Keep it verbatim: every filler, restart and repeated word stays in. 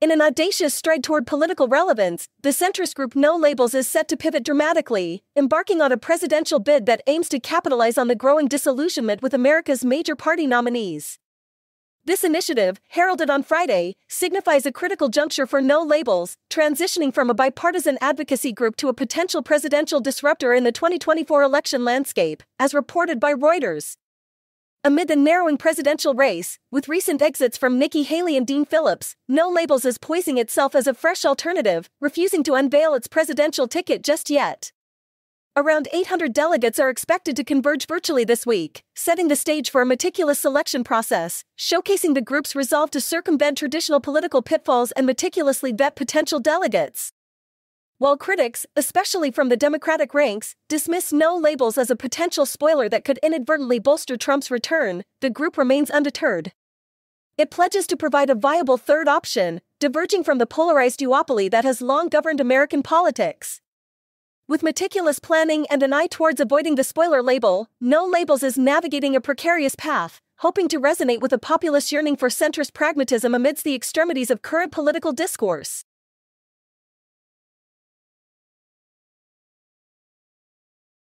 In an audacious stride toward political relevance, the centrist group No Labels is set to pivot dramatically, embarking on a presidential bid that aims to capitalize on the growing disillusionment with America's major party nominees. This initiative, heralded on Friday, signifies a critical juncture for No Labels, transitioning from a bipartisan advocacy group to a potential presidential disruptor in the twenty twenty-four election landscape, as reported by Reuters. Amid the narrowing presidential race, with recent exits from Nikki Haley and Dean Phillips, No Labels is poising itself as a fresh alternative, refusing to unveil its presidential ticket just yet. Around eight hundred delegates are expected to converge virtually this week, setting the stage for a meticulous selection process, showcasing the group's resolve to circumvent traditional political pitfalls and meticulously vet potential delegates. While critics, especially from the Democratic ranks, dismiss No Labels as a potential spoiler that could inadvertently bolster Trump's return, the group remains undeterred. It pledges to provide a viable third option, diverging from the polarized duopoly that has long governed American politics. With meticulous planning and an eye towards avoiding the spoiler label, No Labels is navigating a precarious path, hoping to resonate with a populace yearning for centrist pragmatism amidst the extremities of current political discourse.